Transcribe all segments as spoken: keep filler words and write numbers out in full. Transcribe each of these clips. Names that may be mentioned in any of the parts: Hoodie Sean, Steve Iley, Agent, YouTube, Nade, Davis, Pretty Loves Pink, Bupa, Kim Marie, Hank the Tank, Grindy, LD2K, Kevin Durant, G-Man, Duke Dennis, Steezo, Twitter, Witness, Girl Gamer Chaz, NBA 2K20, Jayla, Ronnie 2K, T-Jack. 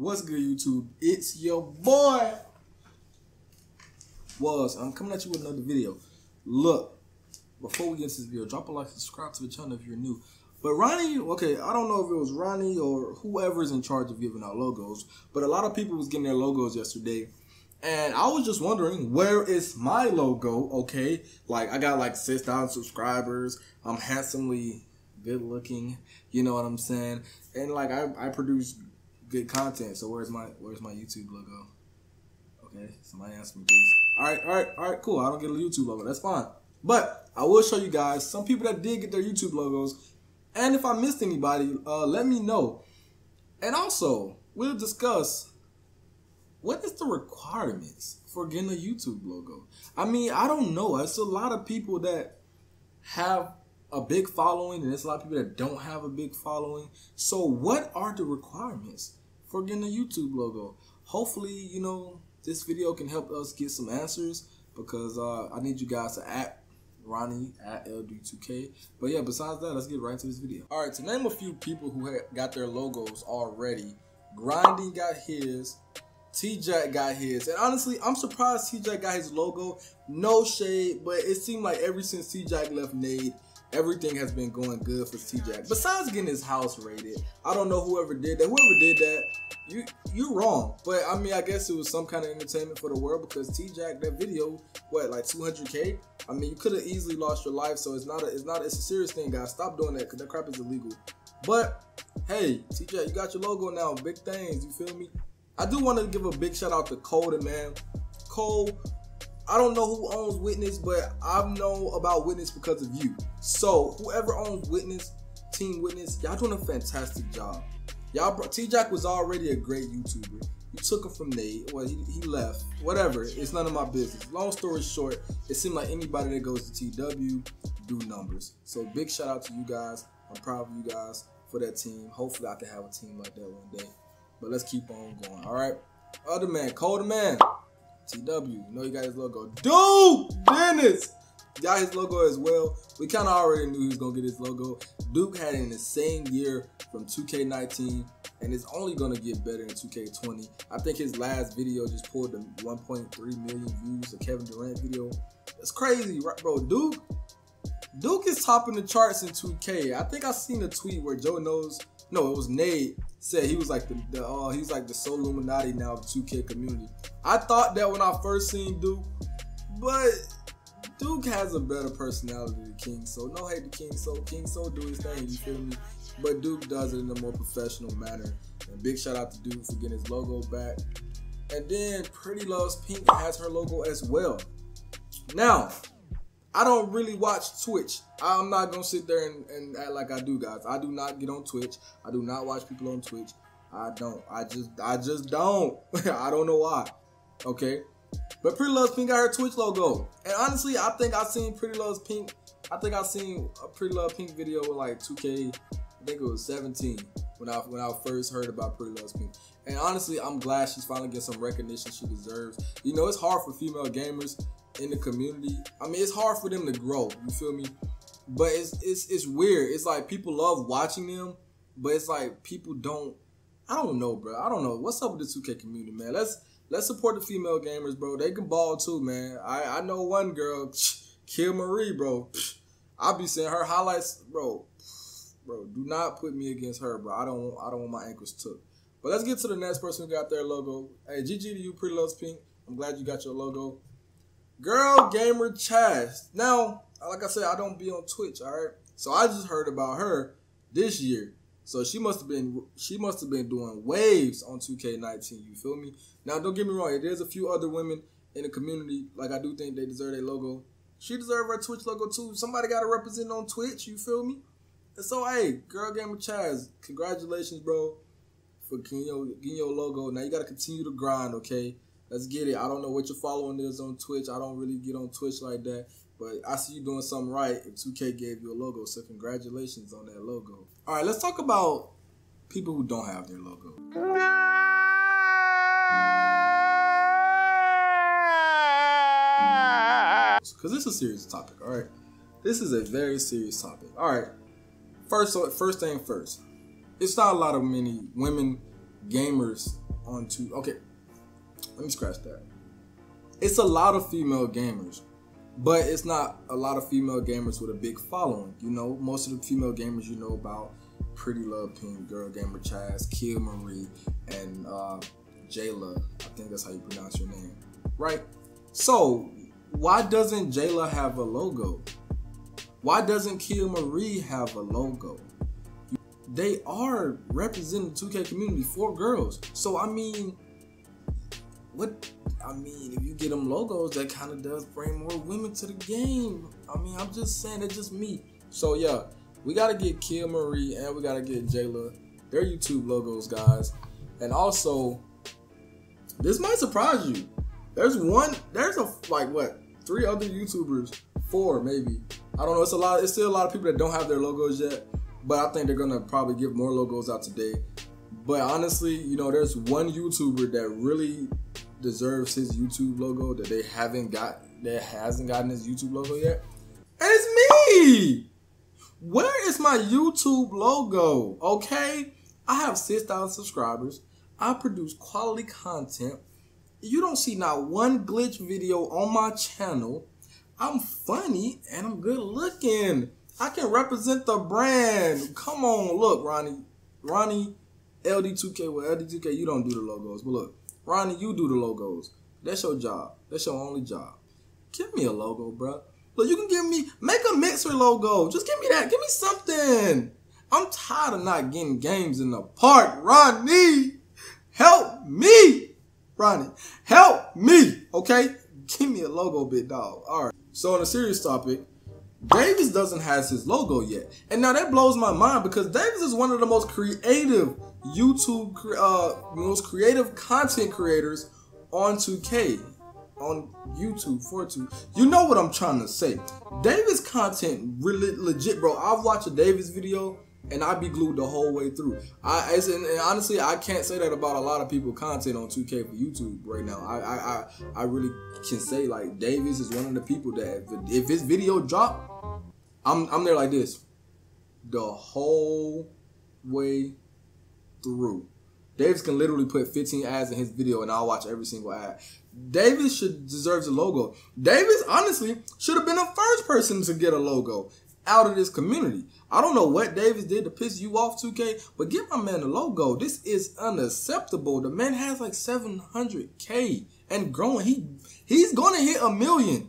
What's good, YouTube? It's your boy Was. I'm coming at you with another video. Look, before we get to this video, drop a like, subscribe to the channel if you're new. But Ronnie, okay, I don't know if it was Ronnie or whoever's in charge of giving out logos, but a lot of people was getting their logos yesterday, and I was just wondering, where is my logo? Okay, like I got like six thousand subscribers. I'm handsomely good looking, you know what I'm saying? And like I, I produce good content, so where's my where's my YouTube logo? Okay, somebody asked me please. Alright, alright, alright, cool. I don't get a YouTube logo, that's fine. But I will show you guys some people that did get their YouTube logos. And if I missed anybody, uh, let me know. And also, we'll discuss what is the requirements for getting a YouTube logo. I mean, I don't know. It's a lot of people that have a big following, and there's a lot of people that don't have a big following. So what are the requirements for getting a YouTube logo? Hopefully, you know, this video can help us get some answers, because uh, I need you guys to at Ronnie, at L D two K. But yeah, besides that, let's get right to this video. All right, to name a few people who had got their logos already, Grindy got his, T-Jack got his, and honestly, I'm surprised T-Jack got his logo. No shade, but it seemed like ever since T-Jack left Nade, everything has been going good for T-Jack. Besides getting his house raided, I don't know whoever did that. Whoever did that, you you're wrong. But I mean, I guess it was some kind of entertainment for the world, because T-Jack, that video, what, like two hundred K? I mean, you could have easily lost your life. So it's not a, it's not it's a serious thing, guys. Stop doing that, because that crap is illegal. But hey, T-Jack, you got your logo now. Big things, you feel me? I do want to give a big shout out to Cole, the man. Cole. I don't know who owns Witness, but I know about Witness because of you. So whoever owns Witness, Team Witness, y'all doing a fantastic job. Y'all, T-Jack was already a great YouTuber. You took him from Nade, well, he, he left. Whatever, it's none of my business. Long story short, it seemed like anybody that goes to T W do numbers. So big shout out to you guys. I'm proud of you guys for that team. Hopefully I can have a team like that one day. But let's keep on going. All right, other man, Colder man. T W, you know you got his logo. Duke Dennis got his logo as well. We kind of already knew he was going to get his logo. Duke had it in the same year from two K nineteen, and it's only going to get better in two K twenty. I think his last video just pulled the one point three million views, the Kevin Durant video. That's crazy, right, bro? Duke, Duke is topping the charts in two K. I think I seen a tweet where Joe knows, no, it was Nade, said he was like the, the uh, he was like the Soul Illuminati now of the two K community. I thought that when I first seen Duke, but Duke has a better personality than King Soul. No hate to King Soul. King Soul do his thing, you feel me? But Duke does it in a more professional manner. And big shout out to Duke for getting his logo back. And then Pretty Loves Pink has her logo as well. Now, I don't really watch Twitch. I'm not gonna sit there and, and act like I do, guys. I do not get on Twitch. I do not watch people on Twitch. I don't. I just I just don't. I don't know why. Okay. But Pretty Loves Pink got her Twitch logo. And honestly, I think I seen Pretty Loves Pink. I think I seen a Pretty Loves Pink video with like two K, I think it was seventeen when I when I first heard about Pretty Loves Pink. And honestly, I'm glad she's finally getting some recognition she deserves. You know, it's hard for female gamers in the community. I mean, it's hard for them to grow, you feel me? But it's it's it's weird. It's like people love watching them, but it's like people don't. I don't know, bro. I don't know what's up with the two K community, man. Let's let's support the female gamers, bro. They can ball too, man. I I know one girl, Kim Marie, bro. I'll be seeing her highlights, bro. Bro, do not put me against her, bro. I don't want, I don't want my ankles took. But let's get to the next person who got their logo. Hey, G G to you, Pretty Loves Pink. I'm glad you got your logo. Girl Gamer Chaz. Now, like I said, I don't be on Twitch, all right? So I just heard about her this year. So she must have been she must have been doing waves on two K nineteen, you feel me? Now, don't get me wrong, there's a few other women in the community, like I do think they deserve their logo. She deserves her Twitch logo too. Somebody got to represent on Twitch, you feel me? And so, hey, Girl Gamer Chaz, congratulations, bro, for getting your, getting your logo. Now, you got to continue to grind, okay? Let's get it. I don't know what your following is on Twitch. I don't really get on Twitch like that. But I see you doing something right if two K gave you a logo. So congratulations on that logo. All right, let's talk about people who don't have their logo. Because this is a serious topic, all right? This is a very serious topic. All right, first, first thing first. It's not a lot of many women gamers onto, okay, let me scratch that. It's a lot of female gamers, but it's not a lot of female gamers with a big following. You know, most of the female gamers you know about, Pretty Loves Pink, Girl Gamer Chaz, Kim Marie, and uh, Jayla. I think that's how you pronounce your name, right? So why doesn't Jayla have a logo? Why doesn't Kim Marie have a logo? They are representing the two K community for girls. So I mean, what? I mean, if you get them logos, that kind of does bring more women to the game. I mean, I'm just saying, that's just me. So yeah, we gotta get Kim Marie and we gotta get Jayla their YouTube logos, guys. And also, this might surprise you. There's one, there's a like what, three other YouTubers, four maybe. I don't know. It's a lot. It's still a lot of people that don't have their logos yet, but I think they're gonna probably give more logos out today. But honestly, you know, there's one YouTuber that really deserves his YouTube logo that they haven't got, that hasn't gotten his YouTube logo yet, and it's me. Where is my YouTube logo? Okay, I have six thousand subscribers. I produce quality content. You don't see not one glitch video on my channel. I'm funny and I'm good looking. I can represent the brand. Come on, look, Ronnie, Ronnie, L D two K. Well, L D two K, you don't do the logos, but look, Ronnie, you do the logos. That's your job. That's your only job. Give me a logo, bro. Look, you can give me, make a mixer logo. Just give me that. Give me something. I'm tired of not getting games in the park. Ronnie, help me. Ronnie, help me. Okay, give me a logo, big dog. All right. So on a serious topic. Davis doesn't have his logo yet, and now that blows my mind because Davis is one of the most creative YouTube, uh, most creative content creators on two K, on YouTube for two K. You know what I'm trying to say? Davis content really legit, bro. I've watched a Davis video and I be glued the whole way through. I as in, and honestly, I can't say that about a lot of people content on two K for YouTube right now. I I I, I really can say like Davis is one of the people that if, if his video dropped. I'm, I'm there like this the whole way through. Davis can literally put fifteen ads in his video and I'll watch every single ad. Davis should deserves a logo. Davis, honestly, should have been the first person to get a logo out of this community. I don't know what Davis did to piss you off, two K, but give my man a logo. This is unacceptable. The man has like seven hundred K and growing. He, he's going to hit a million.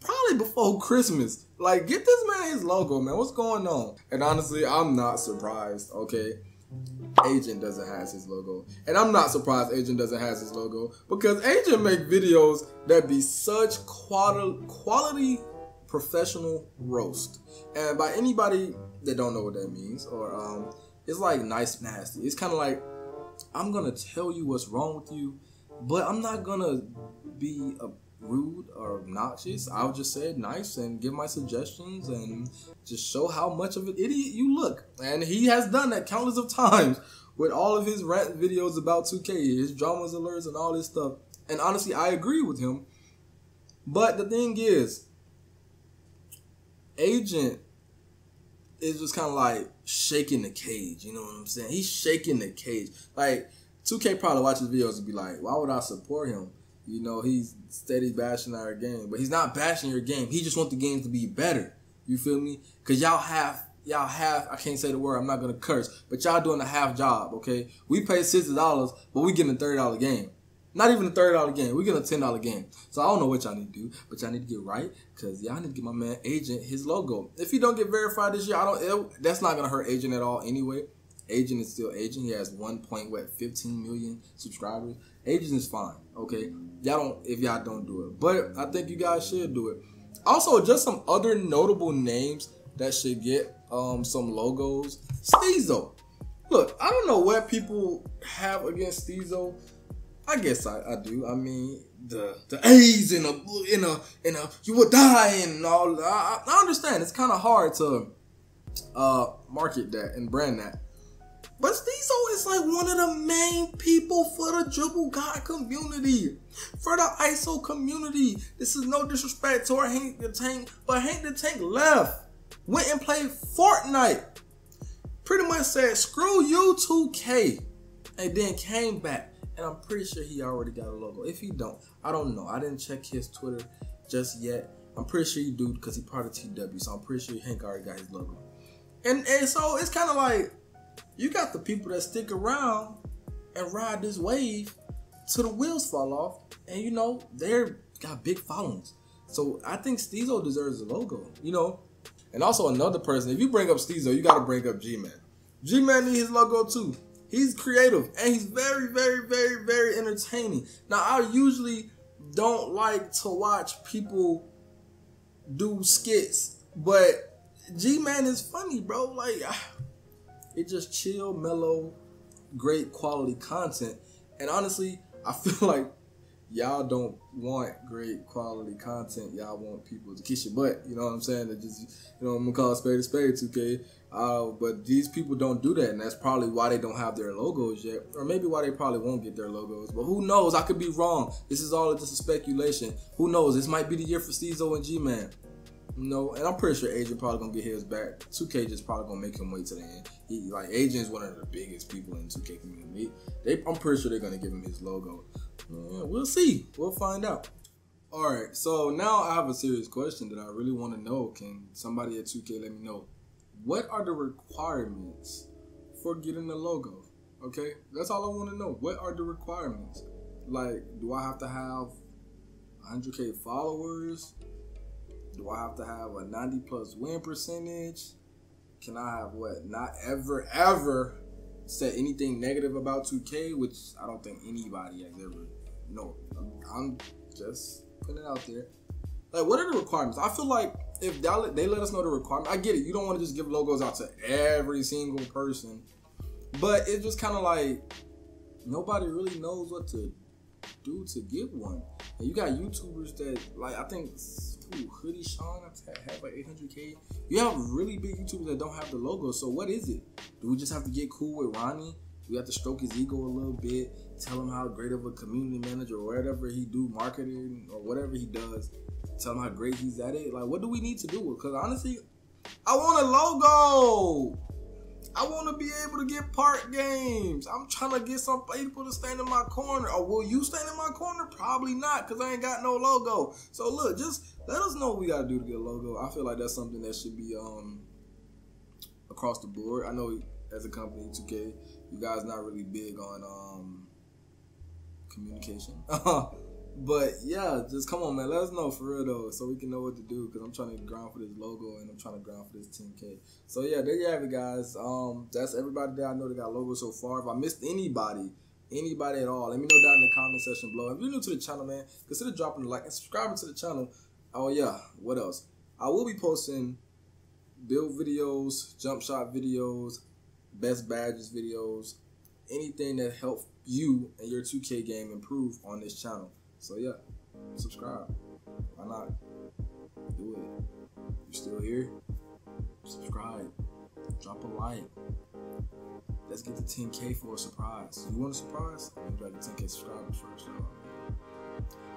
Probably before Christmas. Like, get this man his logo, man. What's going on? And honestly, I'm not surprised, okay? Agent doesn't have his logo. And I'm not surprised Agent doesn't have his logo because Agent make videos that be such quali quality professional roast. And by anybody that don't know what that means, or um, it's like nice nasty. It's kind of like, I'm going to tell you what's wrong with you, but I'm not going to be a rude or obnoxious. I'll just say it nice and give my suggestions and just show how much of an idiot you look. And he has done that countless of times with all of his rant videos about two K, his dramas, alerts, and all this stuff. And honestly, I agree with him. But the thing is, Agent is just kind of like shaking the cage. You know what I'm saying? He's shaking the cage. Like, two K probably watches videos and be like, why would I support him? You know, he's steady bashing our game. But he's not bashing your game. He just wants the game to be better. You feel me? Because y'all have, y'all have, I can't say the word, I'm not going to curse. But y'all doing a half job, okay? We pay sixty dollars, but we getting a thirty dollar game. Not even a thirty dollar game. We getting a ten dollar game. So I don't know what y'all need to do. But y'all need to get right. Because y'all need to get my man Agent his logo. If he don't get verified this year, I don't. It, that's not going to hurt Agent at all anyway. Agent is still Agent. He has one point what fifteen million subscribers. Agent is fine. Okay, y'all don't if y'all don't do it, but I think you guys should do it. Also, just some other notable names that should get um some logos. Steezo. Look, I don't know what people have against Steezo. I guess I, I do. I mean, the the A's in a in a in a you will die and all. I, I understand it's kind of hard to uh market that and brand that. But Steezo is like one of the main people for the Dribble God community, for the I S O community. This is no disrespect to our Hank the Tank, but Hank the Tank left, went and played Fortnite. Pretty much said, screw you two K, and then came back. and I'm pretty sure he already got a logo. If he don't, I don't know. I didn't check his Twitter just yet. I'm pretty sure he do because he part of T W, so I'm pretty sure Hank already got his logo. And, and so it's kind of like you got the people that stick around and ride this wave till the wheels fall off, and you know they're got big followings. So I think Steezo deserves a logo, you know. And also another person, if you bring up Steezo, you got to bring up G-Man. G-Man needs his logo too. He's creative and he's very, very, very, very entertaining. Now I usually don't like to watch people do skits, but G-Man is funny, bro. Like, it just chill, mellow, great quality content. And honestly, I feel like y'all don't want great quality content. Y'all want people to kiss your butt. You know what I'm saying? They just, you know, I'm gonna call it spade a spade, two K. Uh, but these people don't do that, and that's probably why they don't have their logos yet, or maybe why they probably won't get their logos. But who knows? I could be wrong. This is all just a speculation. Who knows? This might be the year for Steezo and G-Man. You know, and I'm pretty sure Agent probably gonna get his back. two K just probably gonna make him wait till the end. He, like, Agent's one of the biggest people in two K community. They, I'm pretty sure they're gonna give him his logo. Uh, we'll see. We'll find out. All right. So now I have a serious question that I really want to know. Can somebody at two K let me know? What are the requirements for getting a logo? Okay, that's all I want to know. What are the requirements? Like, do I have to have one hundred K followers? Do I have to have a ninety plus win percentage? Can I have what? Not ever, ever said anything negative about two K, which I don't think anybody has ever. No, I'm just putting it out there. Like, what are the requirements? I feel like if they let us know the requirements, I get it. You don't want to just give logos out to every single person, but it's just kind of like nobody really knows what to do to get one. And you got YouTubers that, like, I think ooh, Hoodie Sean had like eight hundred K. You have really big YouTubers that don't have the logo. So what is it? Do we just have to get cool with Ronnie? We have to stroke his ego a little bit, tell him how great of a community manager or whatever he do, marketing or whatever he does, tell him how great he's at it. Like, what do we need to do? Because honestly, I want a logo. I want to be able to get park games. I'm trying to get some people to stand in my corner. Or will you stand in my corner? Probably not, because I ain't got no logo. So look, just let us know what we got to do to get a logo. I feel like that's something that should be um across the board. I know as a company, two K, you guys not really big on um communication. But yeah, just come on, man. Let us know for real though, so we can know what to do. Cause I'm trying to grind for this logo and I'm trying to grind for this ten K. So yeah, there you have it, guys. Um, that's everybody that I know that got logos so far. If I missed anybody, anybody at all, let me know down in the comment section below. If you're new to the channel, man, consider dropping a like and subscribing to the channel. Oh yeah, what else? I will be posting build videos, jump shot videos, best badges videos, anything that helps you and your two K game improve on this channel. So yeah, subscribe. Why not? Do it. You're still here? Subscribe. Drop a like. Let's get to ten K for a surprise. You want a surprise? I'm gonna grab the ten K subscribers first.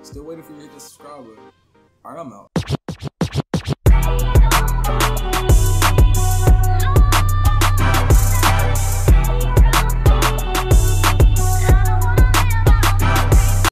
Still waiting for you to hit the subscriber. Alright, I'm out.